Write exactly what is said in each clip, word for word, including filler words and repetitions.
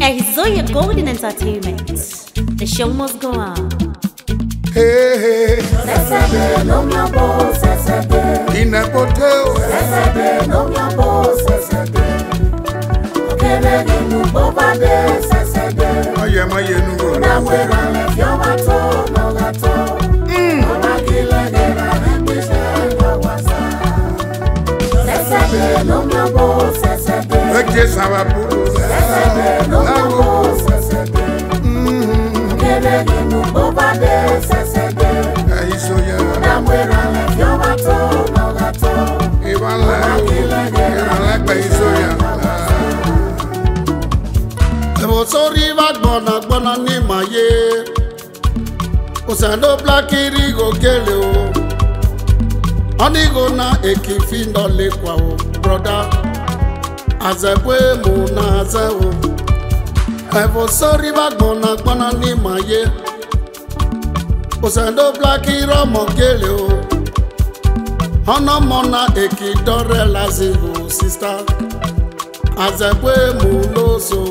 Ehizoya Golden Entertainment. The show must go on. Hey, hey. Sesede no mi abo sesede. Inepoteo. Sesede no mi abo sesede. Okele ginu bovade sesede. Aye ma yenu go. Na we wale fiomato no lato. Mm. Onakile gera hembise wawasa. Sesede no mi abo sesede. Ekje sababu. Sesede no mi abo sesede. Mm. Okele ginu bovade sesede. Ehizoya, brother. Osando blaki romo keleo, hana mona eki dore lazigo sister, azekwe muloso.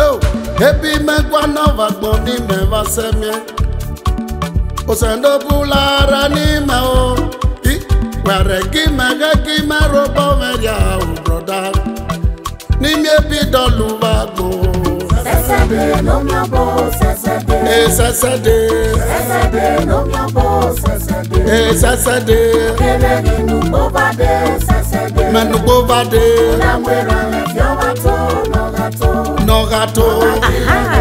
Oh, happy me guano vagboni me vasemye. Osando bulara ni me o, I wareki me geki me robo me ya o brother, ni me bidolu vago. Sesede no mi abo sesede. Eh sesede. Sesede no mi abo sesede. Eh sesede. Okele ginu bovade sesede. Menu bovade. Na mwera le fiomato no gato. No gato. Aha.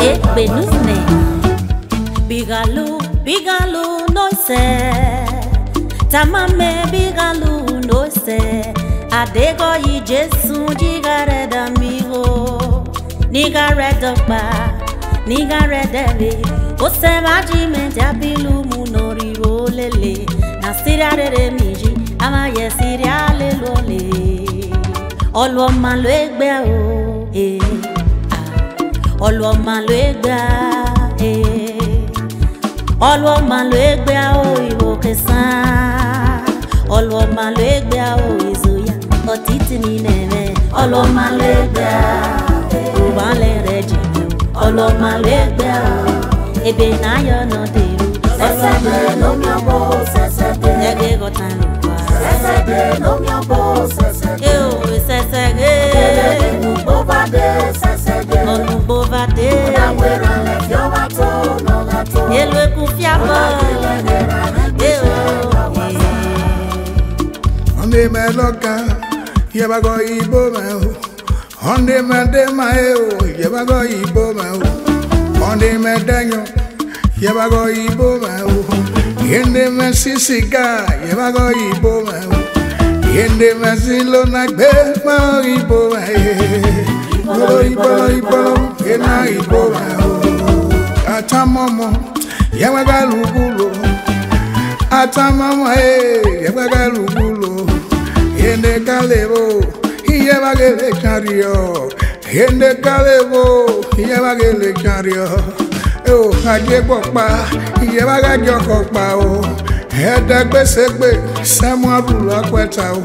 Eh benusne. Bigalo bigalo no se. Tamame bigalo no se. Adego yi Jesu jigare da migo. Nigga red dog bar, nigga red deli. Ose maji me jabilu munori rolele. Na sira re miji, ama ye sira le lole. Olu man lo egbe o, eh. Olu man lo egbe, eh. Olu man lo egbe o iwo kesan. Olu man lo egbe o Ehizoya, otiti ni neme. Olu man lo egbe. Oloma legbe o, ebe na yo no deru. Sesede no mi abo sesede. Nege gotan lukwa. Sesede no mi abo sesede. Yo sesede. Okele ginu bovade sesede. Onu bovade. Na wera le fiomato no gato. Elu eku fiabo. Onakile gera hembise wawasa. Onde me loka, yebago ibo me o. Onde me de maeo, yebago ibo mao. Onde me daño, yebago ibo mao. Yende me sisika, yebago ibo mao. Yende me silona be mao ibo mao. Ibo ibo, yena ibo mao. Atamomo, yebaga lugulo. Atamomo eh, yebaga lugulo. Yende kalebo. Yebagele chario, yende kalebo. Yebagele chario, oh kaje bokpa, yebaga jokpa o. Edagbe segbe, samu abula kweta o.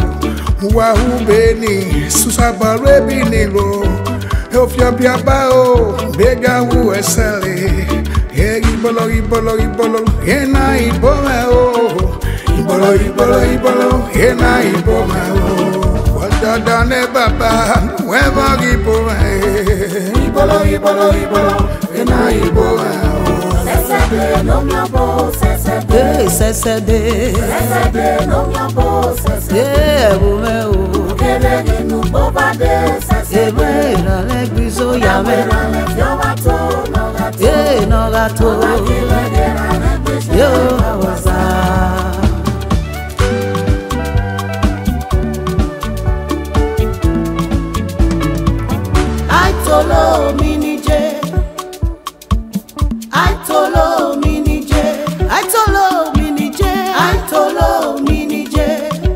Wahu beni, susabare binilo. Ofya biaba o, bega wu esele. Ibolo ibolo ibolo, yena iboma o. Ibolo ibolo ibolo, yena iboma o. Dane baba, wema gipo eh. Ibolo ibolo ibolo, ena ibo eh. Sesede no mi abo sesede. Sesede. Sesede no mi abo sesede. Ebume o. Okele ginu bovade sesede. Ebera le Ehizoya me. Ebera le fiomato no gato. E no gato. Onakile gera hembise wawasa. Tolo mi nije, I tolo mi nije, I tolo mi nije, I tolo mi nije,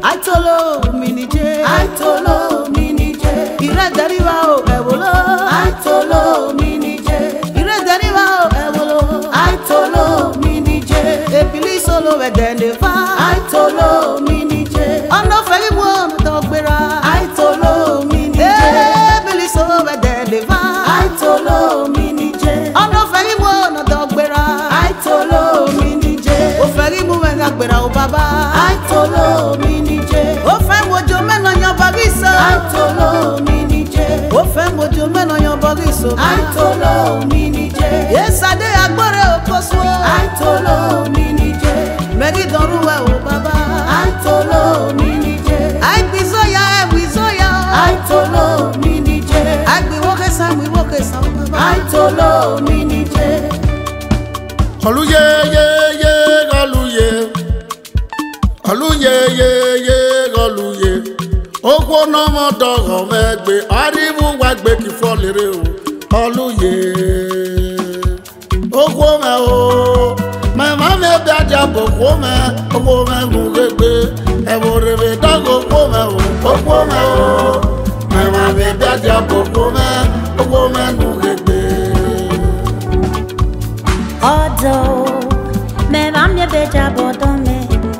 I tolo mi nije, I tolo mi nije. Ira dariwa o ewolo, I tolo mi nije, Ira dariwa o ewolo, I tolo mi nije. Epili solo we dende fa, I tolo mi nije, ono feri wo mi to gbera, I tolo mi nije. Epili solo we dende fa. Atolo mi nije. O fe mojo meno yan bariso. Atolo mi nije. O fe mojo meno yan bariso. Atolo mi nije. Yesade agbore okoso. Atolo mi nije. Meri donruwe o baba. Atolo mi nije. Ehizoya Ehizoya. Atolo mi nije. Agbi woke san mi woke san baba. Atolo mi nije. Kaluye ye ye kaluye. Kaluye ye ye kaluye. Oko no mo dogo megbe. Aribu wagbe ki folere o. Kaluye. Oko me o. My mama be aja boko me. Oko me mugbe. Ewo rebe dogo oko me o. Oko me o. My mama be aja boko me. Oko me mugbe. Odo. My mama be aja boko me.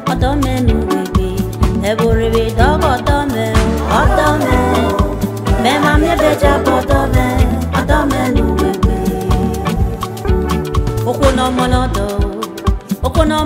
Odo me nugbe, ewo rebe dogo odo me, odo me. Me mami beja odo me, odo me nugbe. Okuno molodo, okuno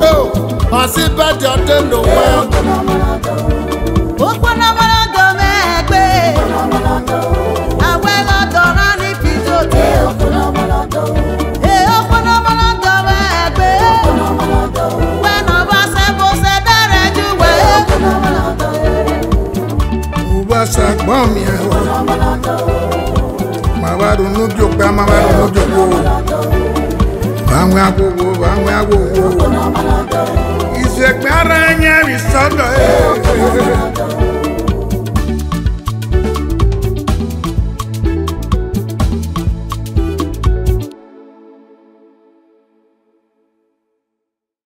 oh asibeti atendo we. Okono moto megbe, awe lo dorani pijote. Okono moto, eh okono moto megbe, when obase bose derejuwe. Okono moto. Sagbon mi e o ma wa do no bi o pa ma wa do no bi o ba nwa agogo ba nwa agogo ise pe ara yen ri sodo e